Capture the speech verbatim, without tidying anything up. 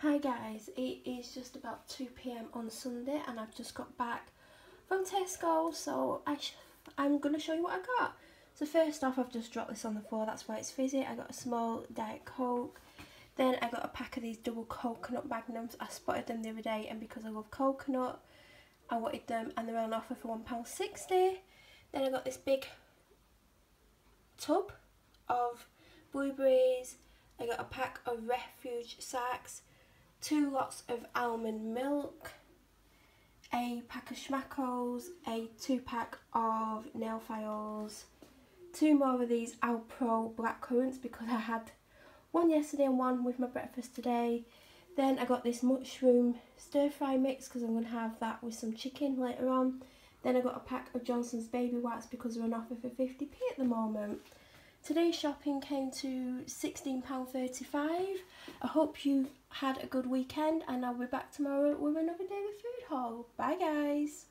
Hi guys, it is just about two p m on Sunday and I've just got back from Tesco, so I sh I'm going to show you what I got. So first off, I've just dropped this on the floor, that's why it's fizzy. I got a small Diet Coke, then I got a pack of these double coconut Magnums. I spotted them the other day and because I love coconut, I wanted them and they're on offer for one pound sixty. Then I got this big tub of blueberries, I got a pack of refuge sacks, two lots of almond milk, a pack of Schmackos, a two pack of nail files, two more of these Alpro blackcurrants because I had one yesterday and one with my breakfast today. Then I got this mushroom stir fry mix because I'm going to have that with some chicken later on. Then I got a pack of Johnson's baby wipes because they're on offer for fifty p at the moment. Today's shopping came to sixteen pounds thirty-five. I hope you had a good weekend and I'll be back tomorrow with another daily food haul. Bye guys!